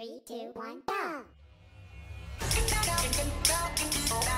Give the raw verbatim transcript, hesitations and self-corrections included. three, two, one, go!